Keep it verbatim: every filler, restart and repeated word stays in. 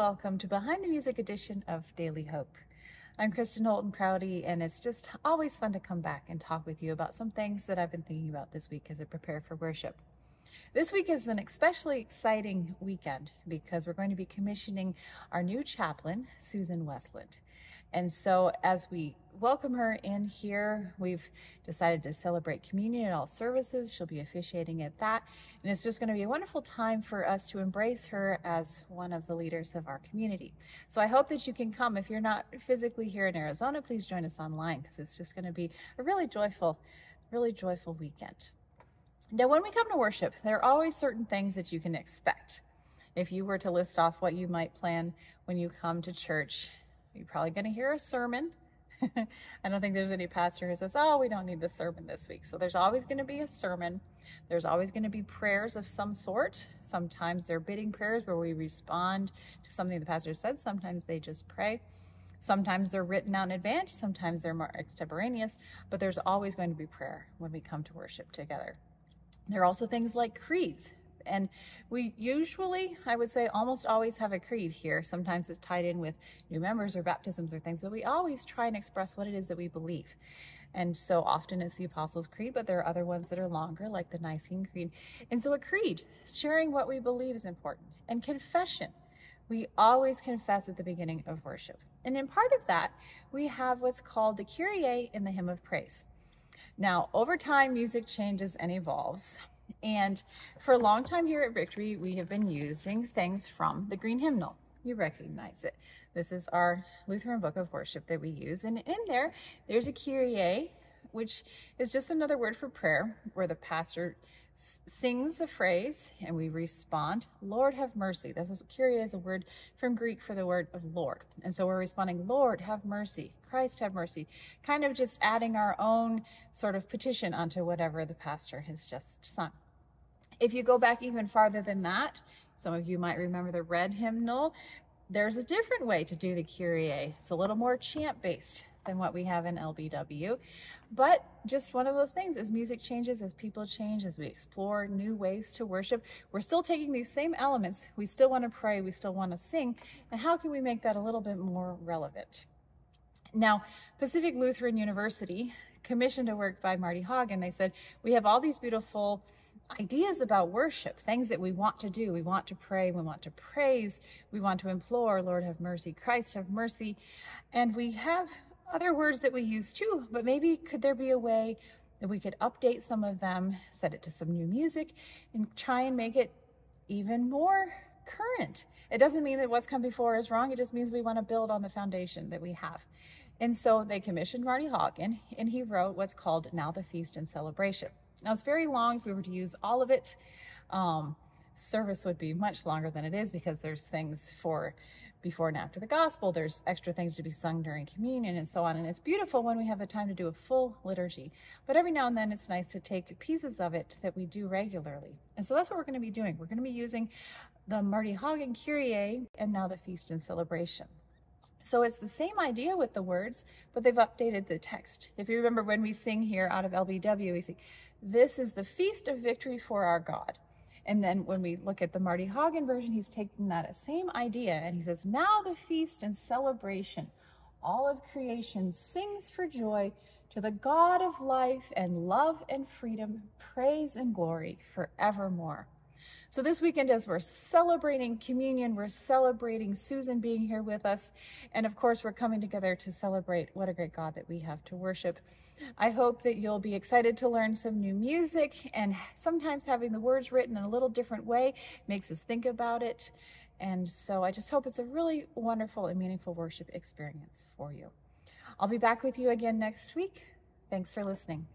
welcome to Behind the Music edition of Daily Hope. I'm Kristin Holton Prouty, and it's just always fun to come back and talk with you about some things that I've been thinking about this week as I prepare for worship. This week is an especially exciting weekend because we're going to be commissioning our new chaplain, Susan Westland. And so as we welcome her in here, we've decided to celebrate communion in all services. She'll be officiating at that. And it's just going to be a wonderful time for us to embrace her as one of the leaders of our community. So I hope that you can come. If you're not physically here in Arizona, please join us online because it's just going to be a really joyful, really joyful weekend. Now, when we come to worship, there are always certain things that you can expect. If you were to list off what you might plan when you come to church, you're probably going to hear a sermon. I don't think there's any pastor who says, oh, we don't need the sermon this week. So there's always going to be a sermon. There's always going to be prayers of some sort. Sometimes they're bidding prayers where we respond to something the pastor said. Sometimes they just pray. Sometimes they're written out in advance. Sometimes they're more extemporaneous. But there's always going to be prayer when we come to worship together. There are also things like creeds. And we usually, I would say, almost always have a creed here. Sometimes it's tied in with new members or baptisms or things, but we always try and express what it is that we believe. And so often it's the Apostles' Creed, but there are other ones that are longer, like the Nicene Creed. And so a creed, sharing what we believe, is important. And confession. We always confess at the beginning of worship. And in part of that, we have what's called the Kyrie in the Hymn of Praise. Now, over time, music changes and evolves. And for a long time here at Victory, we have been using things from the Green Hymnal. You recognize it. This is our Lutheran book of worship that we use. And in there, there's a Kyrie, which is just another word for prayer, where the pastor s sings a phrase and we respond, Lord, have mercy. This is, Kyrie is a word from Greek for the word of Lord. And so we're responding, Lord, have mercy. Christ, have mercy. Kind of just adding our own sort of petition onto whatever the pastor has just sung. If you go back even farther than that, some of you might remember the Red Hymnal. There's a different way to do the Kyrie. It's a little more chant-based than what we have in L B W. But just one of those things, as music changes, as people change, as we explore new ways to worship, we're still taking these same elements. We still want to pray. We still want to sing. And how can we make that a little bit more relevant? Now, Pacific Lutheran University commissioned a work by Marty Haugen. They said, we have all these beautiful ideas about worship, things that we want to do. We want to pray, we want to praise, we want to implore, Lord have mercy, Christ have mercy. And we have other words that we use too, but maybe could there be a way that we could update some of them, set it to some new music, and try and make it even more current. It doesn't mean that what's come before is wrong, it just means we want to build on the foundation that we have. And so they commissioned Marty Haugen, and he wrote what's called Now the Feast and Celebration. Now, it's very long. If we were to use all of it, um, service would be much longer than it is because there's things for before and after the gospel. There's extra things to be sung during communion and so on. And it's beautiful when we have the time to do a full liturgy. But every now and then it's nice to take pieces of it that we do regularly. And so that's what we're going to be doing. We're going to be using the Marty Haugen Kyrie and Now the Feast and Celebration. So it's the same idea with the words, but they've updated the text. If you remember when we sing here out of L B W, we sing, this is the feast of victory for our God. And then when we look at the Marty Haugen version, he's taking that same idea and he says, now the feast and celebration, all of creation sings for joy to the God of life and love and freedom, praise and glory forevermore. So this weekend, as we're celebrating communion, we're celebrating Susan being here with us. And of course, we're coming together to celebrate what a great God that we have to worship. I hope that you'll be excited to learn some new music, and sometimes having the words written in a little different way makes us think about it. And so I just hope it's a really wonderful and meaningful worship experience for you. I'll be back with you again next week. Thanks for listening.